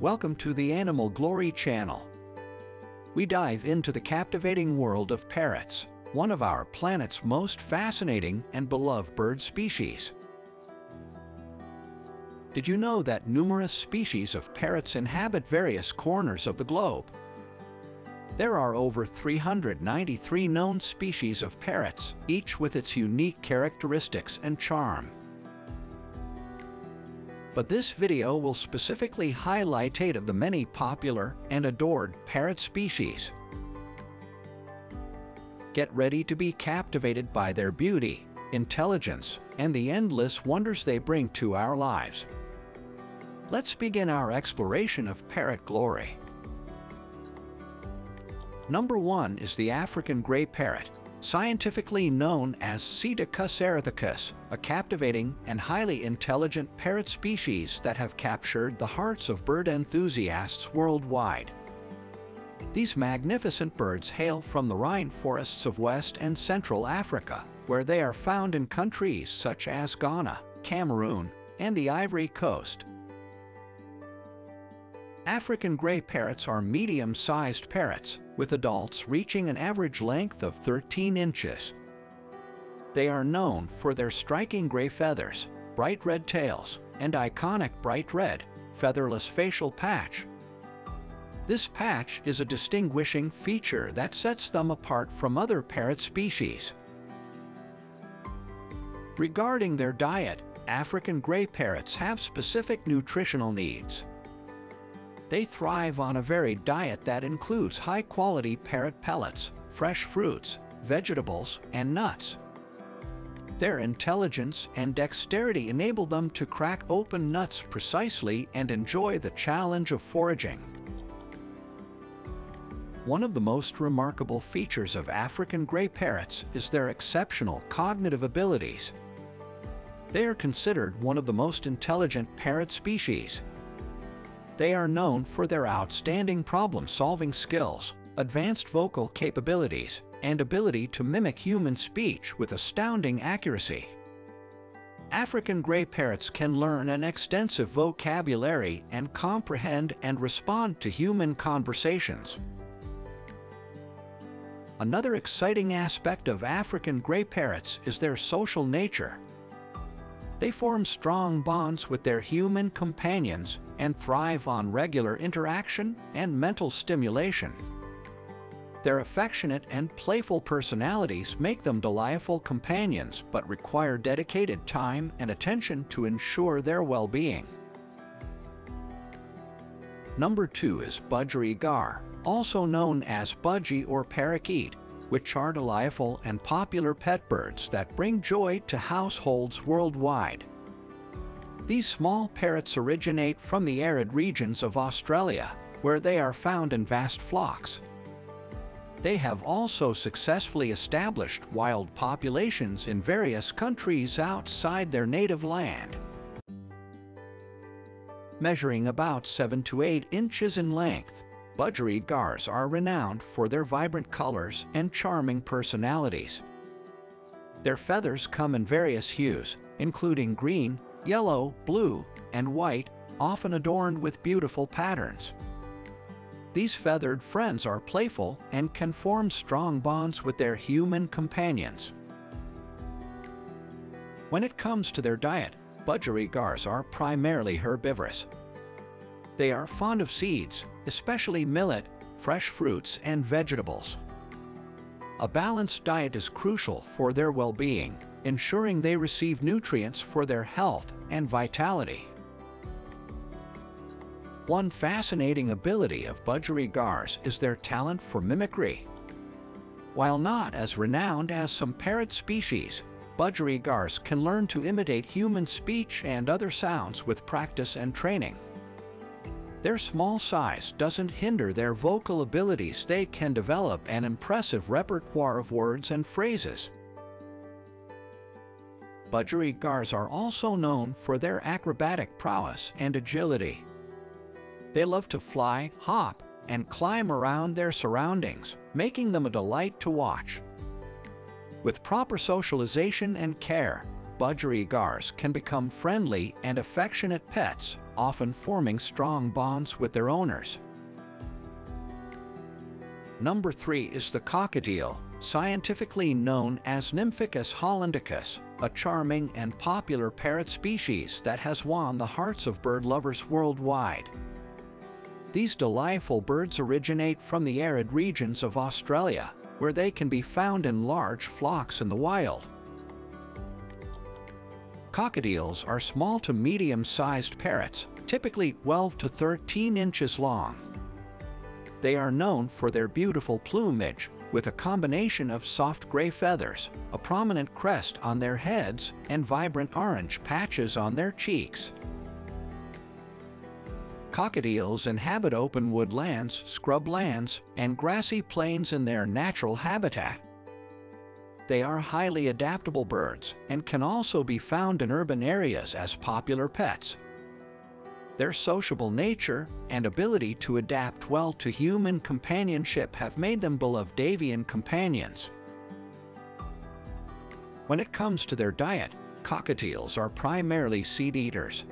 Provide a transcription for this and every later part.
Welcome to the Animal Glory channel. We dive into the captivating world of parrots, one of our planet's most fascinating and beloved bird species. Did you know that numerous species of parrots inhabit various corners of the globe? There are over 393 known species of parrots, each with its unique characteristics and charm. But this video will specifically highlight 8 of the many popular and adored parrot species. Get ready to be captivated by their beauty, intelligence, and the endless wonders they bring to our lives. Let's begin our exploration of parrot glory. Number 1 is the African grey parrot, scientifically known as Psittacus erithacus, a captivating and highly intelligent parrot species that have captured the hearts of bird enthusiasts worldwide. These magnificent birds hail from the rainforests of West and Central Africa, where they are found in countries such as Ghana, Cameroon, and the Ivory Coast. African grey parrots are medium-sized parrots, with adults reaching an average length of 13 inches. They are known for their striking grey feathers, bright red tails, and iconic bright red, featherless facial patch. This patch is a distinguishing feature that sets them apart from other parrot species. Regarding their diet, African grey parrots have specific nutritional needs. They thrive on a varied diet that includes high-quality parrot pellets, fresh fruits, vegetables, and nuts. Their intelligence and dexterity enable them to crack open nuts precisely and enjoy the challenge of foraging. One of the most remarkable features of African grey parrots is their exceptional cognitive abilities. They are considered one of the most intelligent parrot species. They are known for their outstanding problem-solving skills, advanced vocal capabilities, and ability to mimic human speech with astounding accuracy. African grey parrots can learn an extensive vocabulary and comprehend and respond to human conversations. Another exciting aspect of African grey parrots is their social nature. They form strong bonds with their human companions and thrive on regular interaction and mental stimulation. Their affectionate and playful personalities make them delightful companions but require dedicated time and attention to ensure their well-being. Number 2 is Budgerigar, also known as budgie or parakeet, which are delightful and popular pet birds that bring joy to households worldwide. These small parrots originate from the arid regions of Australia, where they are found in vast flocks. They have also successfully established wild populations in various countries outside their native land. Measuring about 7 to 8 inches in length, budgerigars are renowned for their vibrant colors and charming personalities. Their feathers come in various hues, including green, yellow, blue, and white, often adorned with beautiful patterns. These feathered friends are playful and can form strong bonds with their human companions. When it comes to their diet, budgerigars are primarily herbivorous. They are fond of seeds, especially millet, fresh fruits, and vegetables. A balanced diet is crucial for their well-being, ensuring they receive nutrients for their health and vitality. One fascinating ability of budgerigars is their talent for mimicry. While not as renowned as some parrot species, budgerigars can learn to imitate human speech and other sounds with practice and training. Their small size doesn't hinder their vocal abilities. They can develop an impressive repertoire of words and phrases. Budgerigars are also known for their acrobatic prowess and agility. They love to fly, hop, and climb around their surroundings, making them a delight to watch. With proper socialization and care, budgerigars can become friendly and affectionate pets, often forming strong bonds with their owners. Number 3 is the cockatiel, scientifically known as Nymphicus hollandicus, a charming and popular parrot species that has won the hearts of bird lovers worldwide. These delightful birds originate from the arid regions of Australia, where they can be found in large flocks in the wild. Cockatiels are small to medium-sized parrots, typically 12 to 13 inches long. They are known for their beautiful plumage, with a combination of soft gray feathers, a prominent crest on their heads, and vibrant orange patches on their cheeks. Cockatiels inhabit open woodlands, scrublands, and grassy plains in their natural habitat. They are highly adaptable birds and can also be found in urban areas as popular pets. Their sociable nature and ability to adapt well to human companionship have made them beloved avian companions. When it comes to their diet, cockatiels are primarily seed eaters.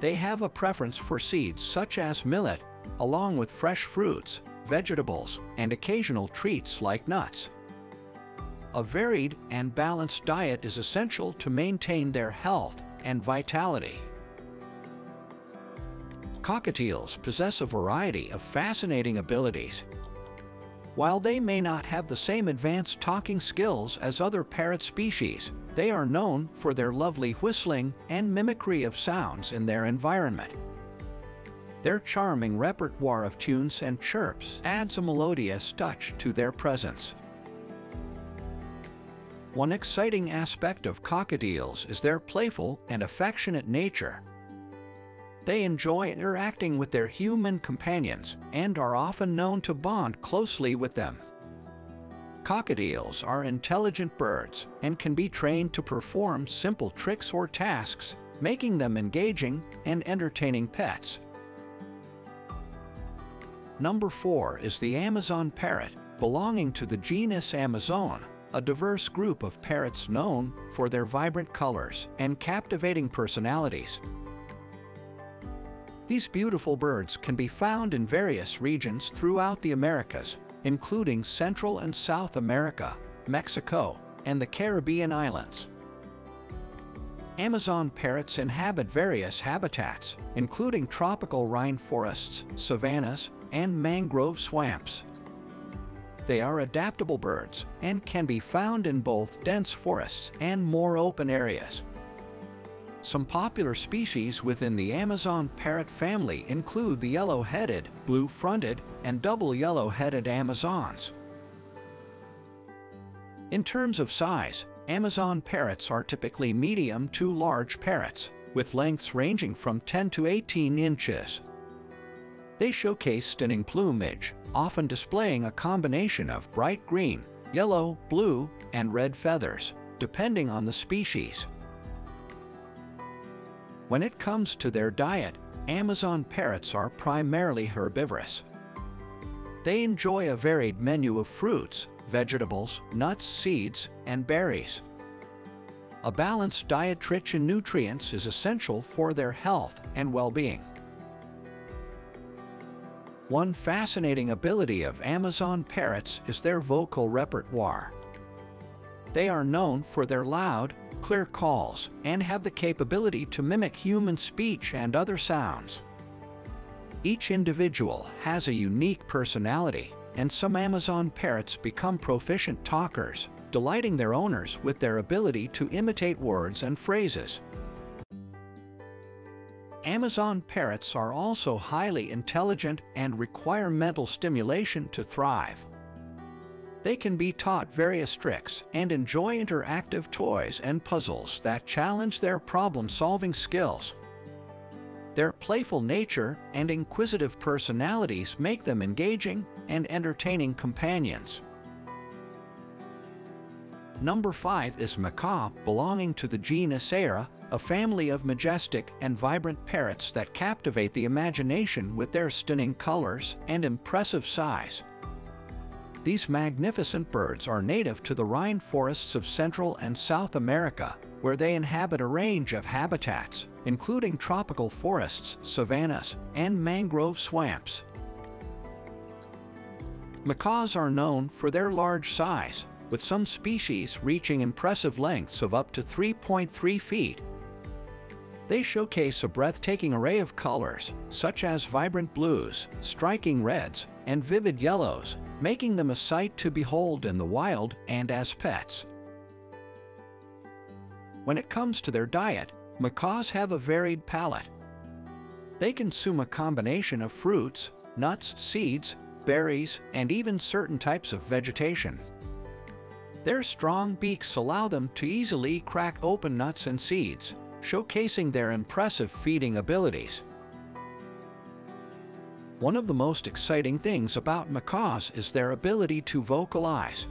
They have a preference for seeds such as millet, along with fresh fruits, vegetables, and occasional treats like nuts. A varied and balanced diet is essential to maintain their health and vitality. Cockatiels possess a variety of fascinating abilities. While they may not have the same advanced talking skills as other parrot species, they are known for their lovely whistling and mimicry of sounds in their environment. Their charming repertoire of tunes and chirps adds a melodious touch to their presence. One exciting aspect of cockatiels is their playful and affectionate nature. They enjoy interacting with their human companions and are often known to bond closely with them. Cockatiels are intelligent birds and can be trained to perform simple tricks or tasks, making them engaging and entertaining pets. Number 4 is the Amazon parrot, belonging to the genus Amazon, a diverse group of parrots known for their vibrant colors and captivating personalities. These beautiful birds can be found in various regions throughout the Americas, including Central and South America, Mexico, and the Caribbean islands. Amazon parrots inhabit various habitats, including tropical rainforests, savannas, and mangrove swamps. They are adaptable birds and can be found in both dense forests and more open areas. Some popular species within the Amazon parrot family include the yellow-headed, blue-fronted, and double yellow-headed Amazons. In terms of size, Amazon parrots are typically medium to large parrots, with lengths ranging from 10 to 18 inches. They showcase stunning plumage, often displaying a combination of bright green, yellow, blue, and red feathers, depending on the species. When it comes to their diet, Amazon parrots are primarily herbivorous. They enjoy a varied menu of fruits, vegetables, nuts, seeds, and berries. A balanced diet rich in nutrients is essential for their health and well-being. One fascinating ability of Amazon parrots is their vocal repertoire. They are known for their loud, clear calls and have the capability to mimic human speech and other sounds. Each individual has a unique personality, and some Amazon parrots become proficient talkers, delighting their owners with their ability to imitate words and phrases. Amazon parrots are also highly intelligent and require mental stimulation to thrive. They can be taught various tricks and enjoy interactive toys and puzzles that challenge their problem-solving skills. Their playful nature and inquisitive personalities make them engaging and entertaining companions. Number 5 is Macaw, belonging to the genus Era, a family of majestic and vibrant parrots that captivate the imagination with their stunning colors and impressive size. These magnificent birds are native to the rainforests of Central and South America, where they inhabit a range of habitats, including tropical forests, savannas, and mangrove swamps. Macaws are known for their large size, with some species reaching impressive lengths of up to 3.3 feet. They showcase a breathtaking array of colors, such as vibrant blues, striking reds, and vivid yellows, making them a sight to behold in the wild and as pets. When it comes to their diet, macaws have a varied palate. They consume a combination of fruits, nuts, seeds, berries, and even certain types of vegetation. Their strong beaks allow them to easily crack open nuts and seeds, showcasing their impressive feeding abilities. One of the most exciting things about macaws is their ability to vocalize.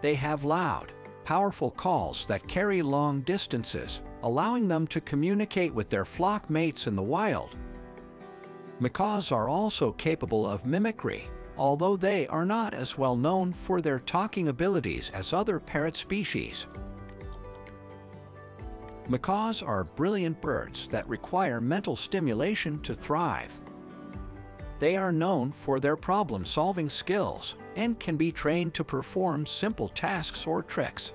They have loud, powerful calls that carry long distances, allowing them to communicate with their flock mates in the wild. Macaws are also capable of mimicry, although they are not as well known for their talking abilities as other parrot species. Macaws are brilliant birds that require mental stimulation to thrive. They are known for their problem-solving skills and can be trained to perform simple tasks or tricks.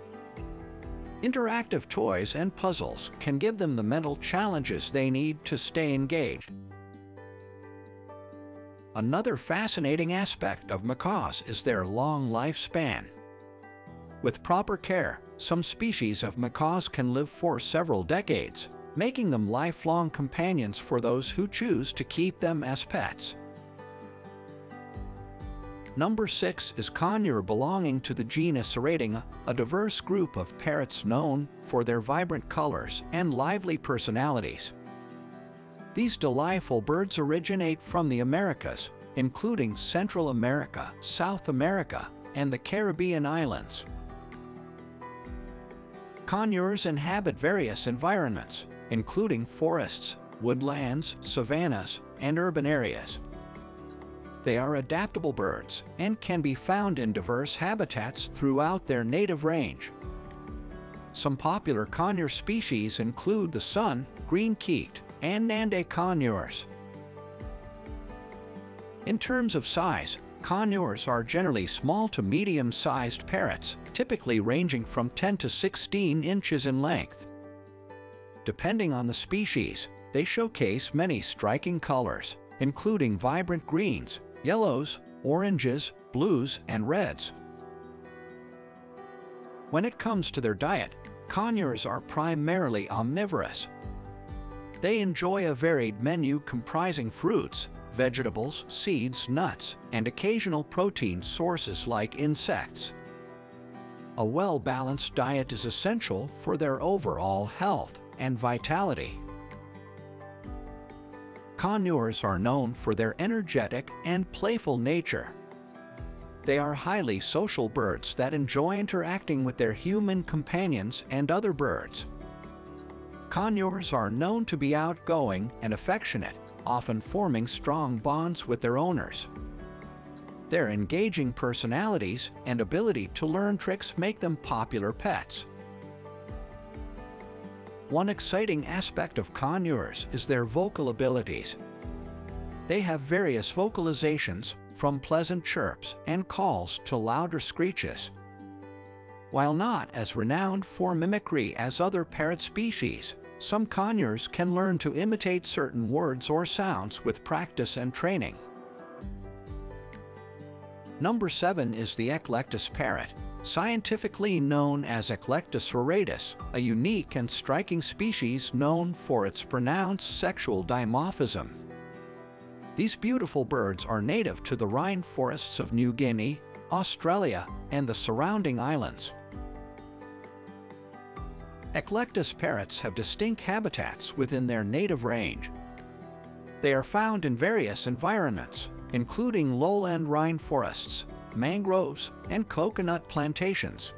Interactive toys and puzzles can give them the mental challenges they need to stay engaged. Another fascinating aspect of macaws is their long lifespan. With proper care, some species of macaws can live for several decades, making them lifelong companions for those who choose to keep them as pets. Number 6 is Conure, belonging to the genus Erithacus, a diverse group of parrots known for their vibrant colors and lively personalities. These delightful birds originate from the Americas, including Central America, South America, and the Caribbean islands. Conures inhabit various environments, including forests, woodlands, savannas, and urban areas. They are adaptable birds and can be found in diverse habitats throughout their native range. Some popular conure species include the sun, green-cheeked, and Nande conures. In terms of size, conures are generally small to medium-sized parrots, typically ranging from 10 to 16 inches in length. Depending on the species, they showcase many striking colors, including vibrant greens, yellows, oranges, blues, and reds. When it comes to their diet, conures are primarily omnivorous. They enjoy a varied menu comprising fruits, vegetables, seeds, nuts, and occasional protein sources like insects. A well-balanced diet is essential for their overall health and vitality. Conures are known for their energetic and playful nature. They are highly social birds that enjoy interacting with their human companions and other birds. Conures are known to be outgoing and affectionate, often forming strong bonds with their owners. Their engaging personalities and ability to learn tricks make them popular pets. One exciting aspect of conures is their vocal abilities. They have various vocalizations, from pleasant chirps and calls to louder screeches. While not as renowned for mimicry as other parrot species, some conures can learn to imitate certain words or sounds with practice and training. Number 7 is the Eclectus parrot, scientifically known as Eclectus roratus, a unique and striking species known for its pronounced sexual dimorphism. These beautiful birds are native to the Rhine forests of New Guinea, Australia, and the surrounding islands. Eclectus parrots have distinct habitats within their native range. They are found in various environments, including lowland Rhine forests, mangroves, and coconut plantations.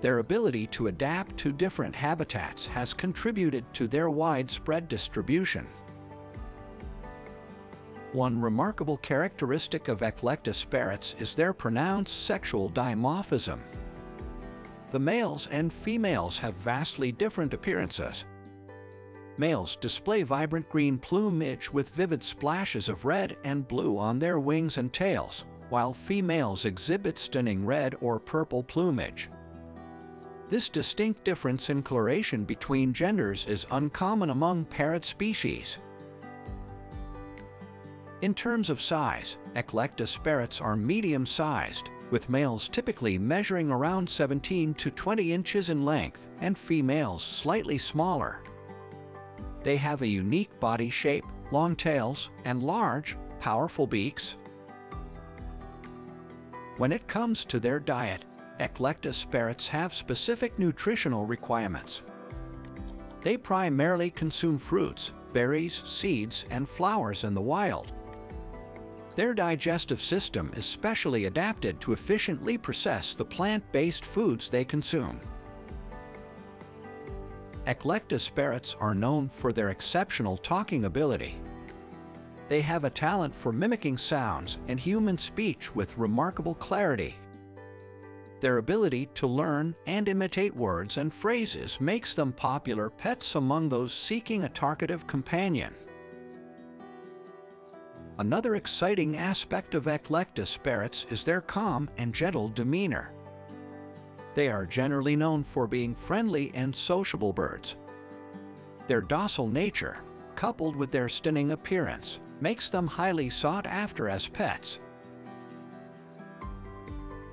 Their ability to adapt to different habitats has contributed to their widespread distribution. One remarkable characteristic of Eclectus parrots is their pronounced sexual dimorphism. The males and females have vastly different appearances. Males display vibrant green plumage with vivid splashes of red and blue on their wings and tails, while females exhibit stunning red or purple plumage. This distinct difference in coloration between genders is uncommon among parrot species. In terms of size, Eclectus parrots are medium-sized, with males typically measuring around 17 to 20 inches in length and females slightly smaller. They have a unique body shape, long tails, and large, powerful beaks. When it comes to their diet, Eclectus parrots have specific nutritional requirements. They primarily consume fruits, berries, seeds, and flowers in the wild. Their digestive system is specially adapted to efficiently process the plant-based foods they consume. Eclectus parrots are known for their exceptional talking ability. They have a talent for mimicking sounds and human speech with remarkable clarity. Their ability to learn and imitate words and phrases makes them popular pets among those seeking a talkative companion. Another exciting aspect of Eclectus parrots is their calm and gentle demeanor. They are generally known for being friendly and sociable birds. Their docile nature, coupled with their stunning appearance, makes them highly sought after as pets.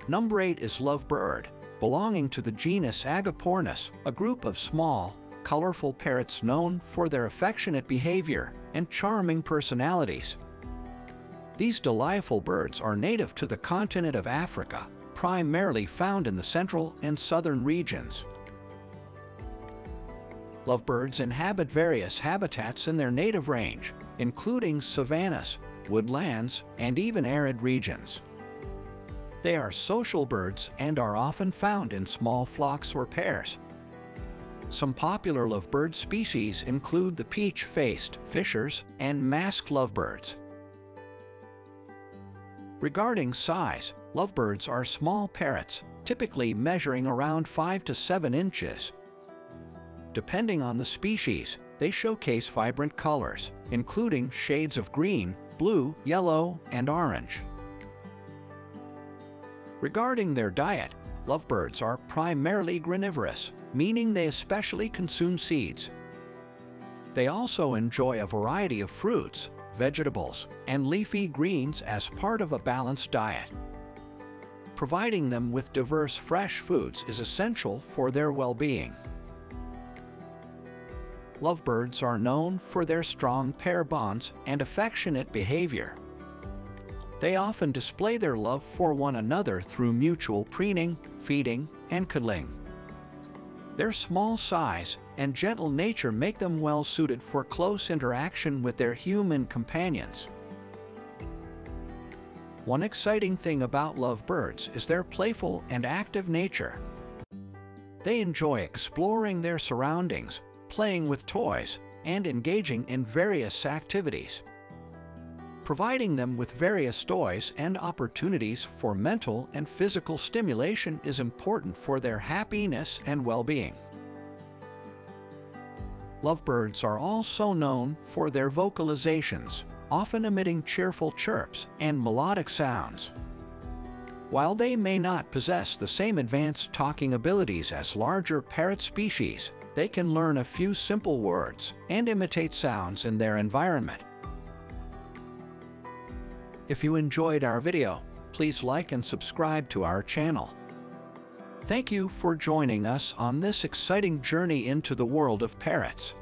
Number 8 is Lovebird, belonging to the genus Agapornis, a group of small, colorful parrots known for their affectionate behavior and charming personalities. These delightful birds are native to the continent of Africa, primarily found in the central and southern regions. Lovebirds inhabit various habitats in their native range, including savannas, woodlands, and even arid regions. They are social birds and are often found in small flocks or pairs. Some popular lovebird species include the peach-faced fishers and masked lovebirds. Regarding size, lovebirds are small parrots, typically measuring around 5 to 7 inches. Depending on the species, they showcase vibrant colors, including shades of green, blue, yellow, and orange. Regarding their diet, lovebirds are primarily granivorous, meaning they especially consume seeds. They also enjoy a variety of fruits, vegetables, and leafy greens as part of a balanced diet. Providing them with diverse fresh foods is essential for their well-being. Lovebirds are known for their strong pair bonds and affectionate behavior. They often display their love for one another through mutual preening, feeding, and cuddling. Their small size and gentle nature make them well-suited for close interaction with their human companions. One exciting thing about lovebirds is their playful and active nature. They enjoy exploring their surroundings, playing with toys, and engaging in various activities. Providing them with various toys and opportunities for mental and physical stimulation is important for their happiness and well-being. Lovebirds are also known for their vocalizations, often emitting cheerful chirps and melodic sounds. While they may not possess the same advanced talking abilities as larger parrot species, they can learn a few simple words and imitate sounds in their environment. If you enjoyed our video, please like and subscribe to our channel. Thank you for joining us on this exciting journey into the world of parrots.